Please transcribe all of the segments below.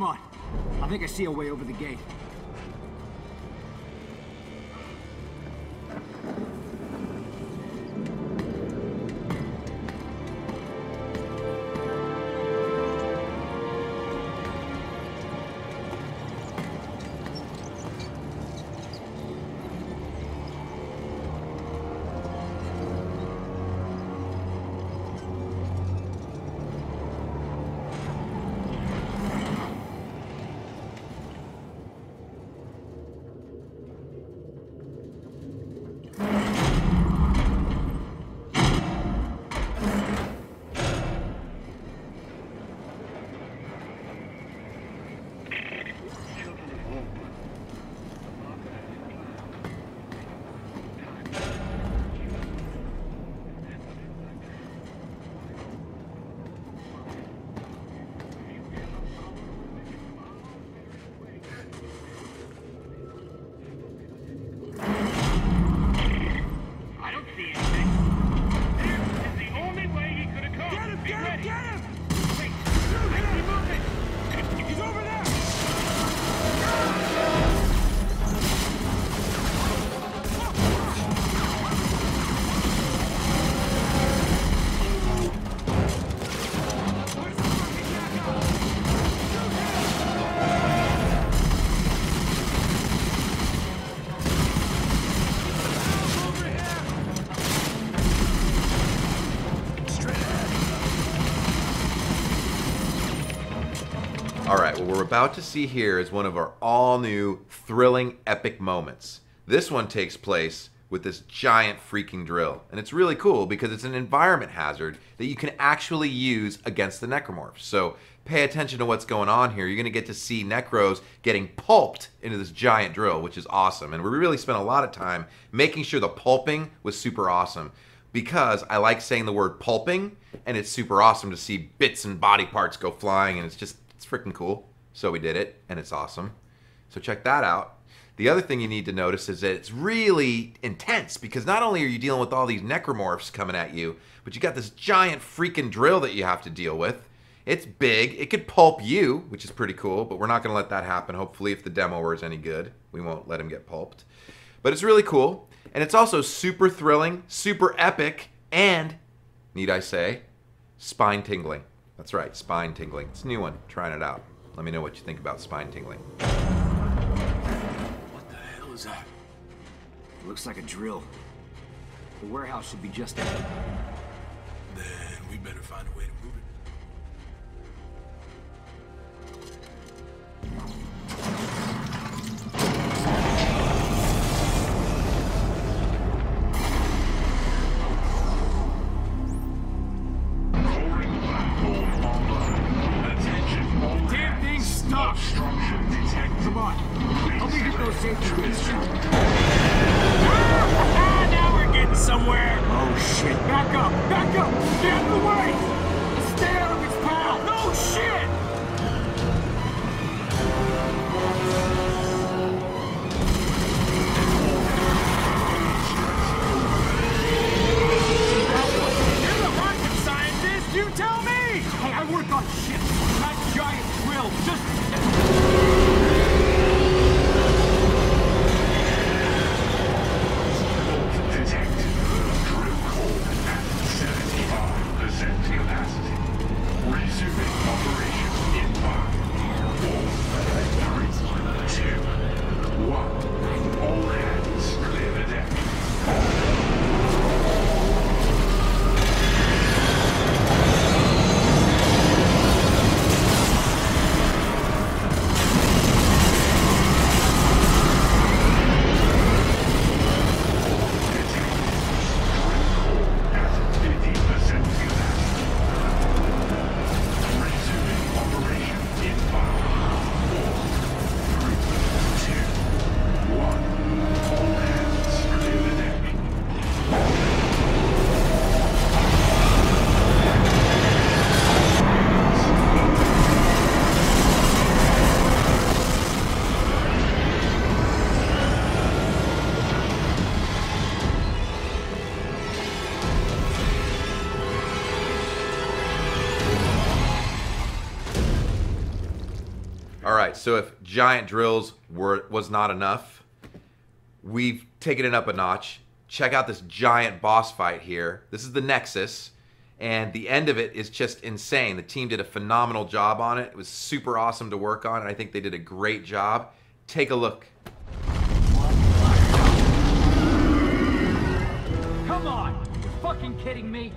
Come on. I think I see a way over the gate. Alright, what we're about to see here is one of our all-new, thrilling, epic moments. This one takes place with this giant freaking drill. And it's really cool because it's an environment hazard that you can actually use against the necromorphs. So pay attention to what's going on here. You're going to get to see necros getting pulped into this giant drill, which is awesome. And we really spent a lot of time making sure the pulping was super awesome. Because I like saying the word pulping, and it's super awesome to see bits and body parts go flying, and it's just... it's freaking cool. So we did it, and it's awesome. So check that out. The other thing you need to notice is that it's really intense, because not only are you dealing with all these necromorphs coming at you, but you got this giant freaking drill that you have to deal with. It's big. It could pulp you, which is pretty cool, but we're not going to let that happen. Hopefully, if the demoer is any good, we won't let him get pulped. But it's really cool, and it's also super thrilling, super epic, and, need I say, spine-tingling. That's right, spine tingling. It's a new one. Trying it out. Let me know what you think about spine tingling. What the hell is that? It looks like a drill. The warehouse should be just ahead. Then we better find a way to move somewhere. Oh shit, back up, get out of the way! Stay right, so if giant drills was not enough, we've taken it up a notch. Check out this giant boss fight here. This is the Nexus, and the end of it is just insane. The team did a phenomenal job on it. It was super awesome to work on, and I think they did a great job. Take a look. Come on! You're fucking kidding me?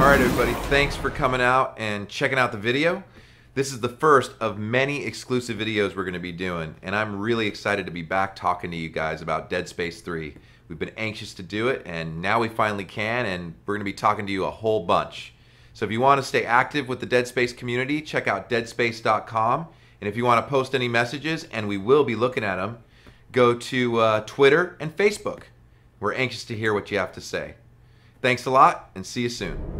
Alright everybody, thanks for coming out and checking out the video. This is the first of many exclusive videos we're going to be doing, and I'm really excited to be back talking to you guys about Dead Space 3. We've been anxious to do it, and now we finally can, and we're going to be talking to you a whole bunch. So if you want to stay active with the Dead Space community, check out deadspace.com, and if you want to post any messages, and we will be looking at them, go to Twitter and Facebook. We're anxious to hear what you have to say. Thanks a lot, and see you soon.